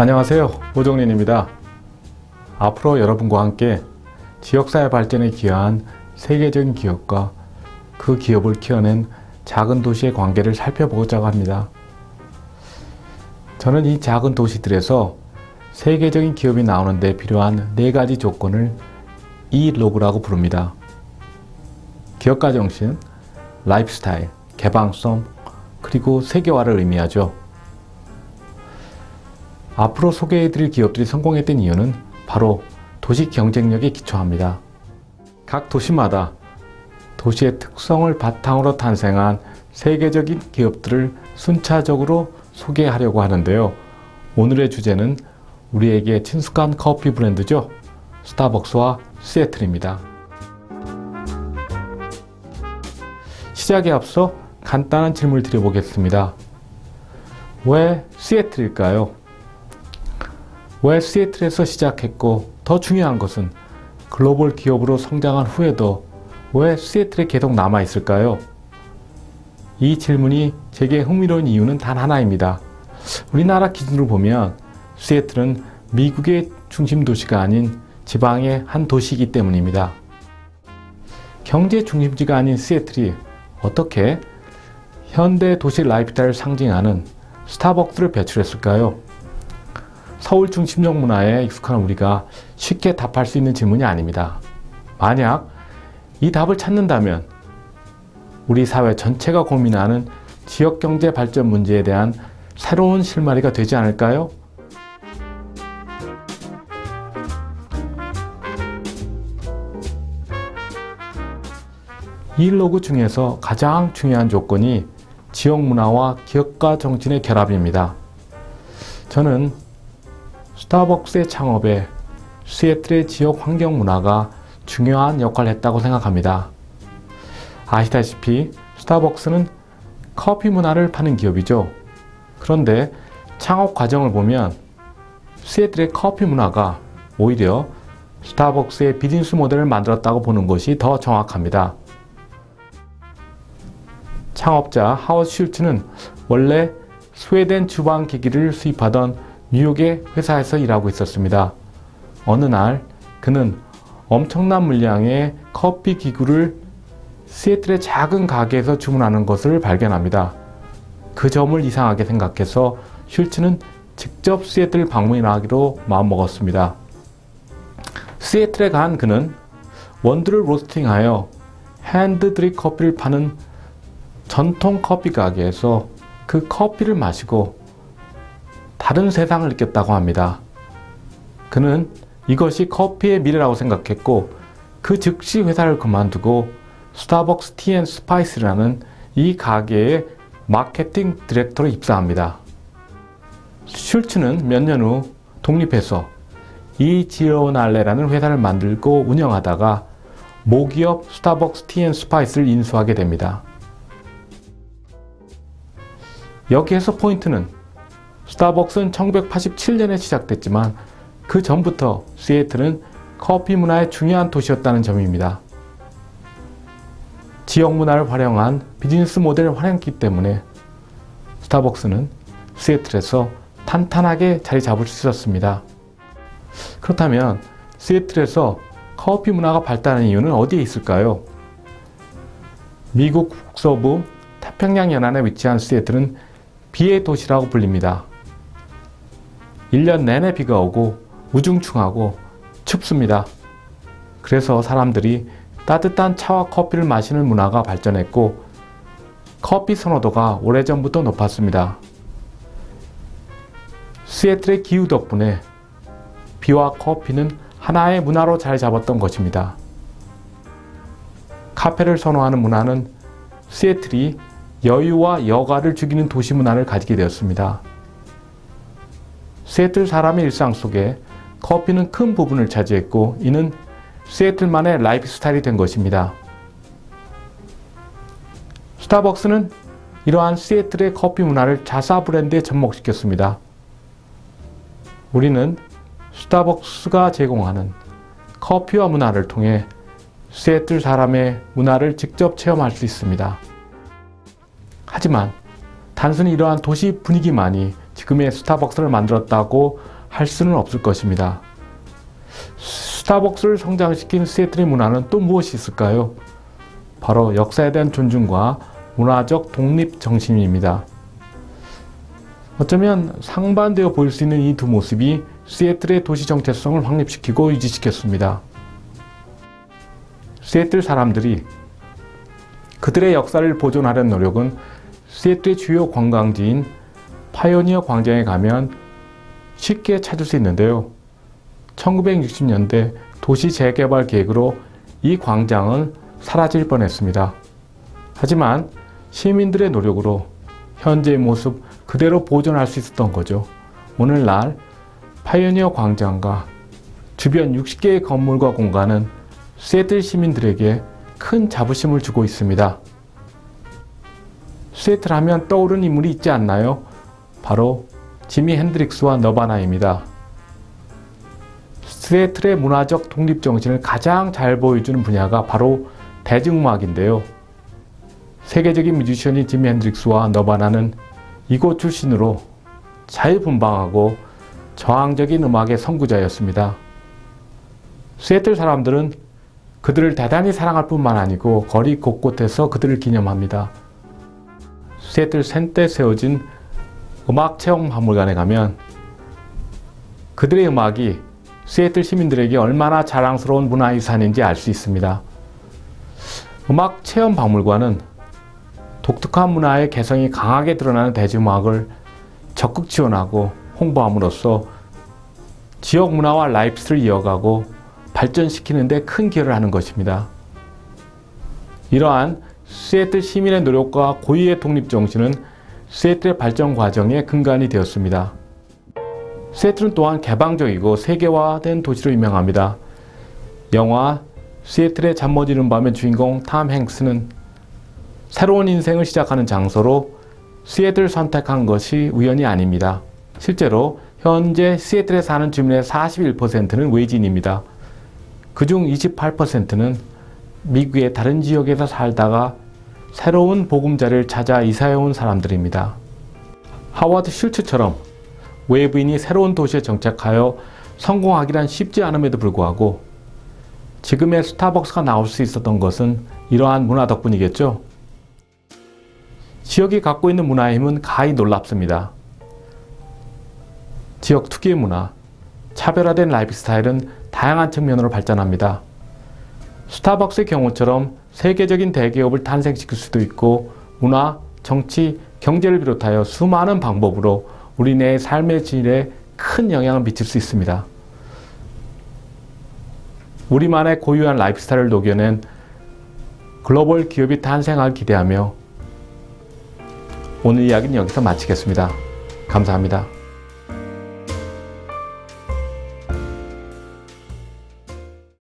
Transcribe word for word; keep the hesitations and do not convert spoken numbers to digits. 안녕하세요, 모종린입니다. 앞으로 여러분과 함께 지역사회 발전에 기여한 세계적인 기업과 그 기업을 키워낸 작은 도시의 관계를 살펴보고자 합니다. 저는 이 작은 도시들에서 세계적인 기업이 나오는 데 필요한 네 가지 조건을 이 로그라고 부릅니다. 기업가 정신, 라이프스타일, 개방성, 그리고 세계화를 의미하죠. 앞으로 소개해드릴 기업들이 성공했던 이유는 바로 도시 경쟁력에 기초합니다. 각 도시마다 도시의 특성을 바탕으로 탄생한 세계적인 기업들을 순차적으로 소개하려고 하는데요. 오늘의 주제는 우리에게 친숙한 커피 브랜드죠. 스타벅스와 시애틀입니다. 시작에 앞서 간단한 질문을 드려보겠습니다. 왜 시애틀일까요? 왜 시애틀에서 시작했고, 더 중요한 것은 글로벌 기업으로 성장한 후에도 왜 시애틀에 계속 남아있을까요? 이 질문이 제게 흥미로운 이유는 단 하나입니다. 우리나라 기준으로 보면 시애틀은 미국의 중심 도시가 아닌 지방의 한 도시이기 때문입니다. 경제 중심지가 아닌 시애틀이 어떻게 현대 도시 라이프스타일을 상징하는 스타벅스를 배출했을까요? 서울 중심적 문화에 익숙한 우리가 쉽게 답할 수 있는 질문이 아닙니다. 만약 이 답을 찾는다면 우리 사회 전체가 고민하는 지역경제 발전 문제에 대한 새로운 실마리가 되지 않을까요? 이 로그 중에서 가장 중요한 조건이 지역문화와 기업가 정신의 결합입니다. 저는 스타벅스의 창업에 시애틀의 지역 환경 문화가 중요한 역할을 했다고 생각합니다. 아시다시피 스타벅스는 커피 문화를 파는 기업이죠. 그런데 창업 과정을 보면 시애틀의 커피 문화가 오히려 스타벅스의 비즈니스 모델을 만들었다고 보는 것이 더 정확합니다. 창업자 하워드 슐츠는 원래 스웨덴 주방기기를 수입하던 뉴욕의 회사에서 일하고 있었습니다. 어느 날 그는 엄청난 물량의 커피 기구를 시애틀의 작은 가게에서 주문하는 것을 발견합니다. 그 점을 이상하게 생각해서 슐츠는 직접 시애틀 방문하기로 마음먹었습니다. 시애틀에 간 그는 원두를 로스팅하여 핸드드립 커피를 파는 전통 커피 가게에서 그 커피를 마시고 다른 세상을 느꼈다고 합니다. 그는 이것이 커피의 미래라고 생각했고, 그 즉시 회사를 그만두고 스타벅스 티 앤 스파이스라는 이 가게의 마케팅 디렉터로 입사합니다. 슐츠는 몇 년 후 독립해서 이지오날레라는 회사를 만들고 운영하다가 모기업 스타벅스 티 앤 스파이스를 인수하게 됩니다. 여기에서 포인트는 스타벅스는 천구백팔십칠 년에 시작됐지만 그 전부터 시애틀은 커피 문화의 중요한 도시였다는 점입니다. 지역 문화를 활용한 비즈니스 모델을 활용했기 때문에 스타벅스는 시애틀에서 탄탄하게 자리 잡을 수 있었습니다. 그렇다면 시애틀에서 커피 문화가 발달한 이유는 어디에 있을까요? 미국 북서부 태평양 연안에 위치한 시애틀은 비의 도시라고 불립니다. 일 년 내내 비가 오고 우중충하고 춥습니다. 그래서 사람들이 따뜻한 차와 커피를 마시는 문화가 발전했고 커피 선호도가 오래전부터 높았습니다. 시애틀의 기후 덕분에 비와 커피는 하나의 문화로 자리 잡았던 것입니다. 카페를 선호하는 문화는 시애틀이 여유와 여가를 즐기는 도시 문화를 가지게 되었습니다. 시애틀 사람의 일상 속에 커피는 큰 부분을 차지했고, 이는 시애틀만의 라이프 스타일이 된 것입니다. 스타벅스는 이러한 시애틀의 커피 문화를 자사 브랜드에 접목시켰습니다. 우리는 스타벅스가 제공하는 커피와 문화를 통해 시애틀 사람의 문화를 직접 체험할 수 있습니다. 하지만 단순히 이러한 도시 분위기만이 지금의 스타벅스를 만들었다고 할 수는 없을 것입니다. 스타벅스를 성장시킨 시애틀의 문화는 또 무엇이 있을까요? 바로 역사에 대한 존중과 문화적 독립 정신입니다. 어쩌면 상반되어 보일 수 있는 이 두 모습이 시애틀의 도시 정체성을 확립시키고 유지시켰습니다. 시애틀 사람들이 그들의 역사를 보존하려는 노력은 시애틀의 주요 관광지인 파이오니어 광장에 가면 쉽게 찾을 수 있는데요. 천구백육십 년대 도시 재개발 계획으로 이 광장은 사라질 뻔했습니다. 하지만 시민들의 노력으로 현재의 모습 그대로 보존할 수 있었던 거죠. 오늘날 파이오니어 광장과 주변 육십 개의 건물과 공간은 시애틀 시민들에게 큰 자부심을 주고 있습니다. 시애틀 하면 떠오르는 인물이 있지 않나요? 바로 지미 핸드릭스와 너바나입니다. 시애틀의 문화적 독립정신을 가장 잘 보여주는 분야가 바로 대중음악인데요. 세계적인 뮤지션인 지미 핸드릭스와 너바나는 이곳 출신으로 자유분방하고 저항적인 음악의 선구자였습니다. 시애틀 사람들은 그들을 대단히 사랑할 뿐만 아니고 거리 곳곳에서 그들을 기념합니다. 시애틀 센 때 세워진 음악체험박물관에 가면 그들의 음악이 시애틀 시민들에게 얼마나 자랑스러운 문화유산인지 알 수 있습니다. 음악체험박물관은 독특한 문화의 개성이 강하게 드러나는 대중음악을 적극 지원하고 홍보함으로써 지역 문화와 라이프스를 이어가고 발전시키는 데 큰 기여를 하는 것입니다. 이러한 시애틀 시민의 노력과 고유의 독립정신은 시애틀의 발전 과정의 근간이 되었습니다. 시애틀은 또한 개방적이고 세계화된 도시로 유명합니다. 영화 시애틀의 잠 못 이루는 밤의 주인공 탐 행스는 새로운 인생을 시작하는 장소로 시애틀을 선택한 것이 우연이 아닙니다. 실제로 현재 시애틀에 사는 주민의 사십일 퍼센트는 외지인입니다. 그중 이십팔 퍼센트는 미국의 다른 지역에서 살다가 새로운 보금자리를 찾아 이사해온 사람들입니다. 하워드 슐츠처럼 외부인이 새로운 도시에 정착하여 성공하기란 쉽지 않음에도 불구하고 지금의 스타벅스가 나올 수 있었던 것은 이러한 문화 덕분이겠죠. 지역이 갖고 있는 문화의 힘은 가히 놀랍습니다. 지역 특유의 문화, 차별화된 라이프스타일은 다양한 측면으로 발전합니다. 스타벅스의 경우처럼 세계적인 대기업을 탄생시킬 수도 있고 문화, 정치, 경제를 비롯하여 수많은 방법으로 우리네의 삶의 질에 큰 영향을 미칠 수 있습니다. 우리만의 고유한 라이프스타일을 녹여낸 글로벌 기업이 탄생하길 기대하며 오늘 이야기는 여기서 마치겠습니다. 감사합니다.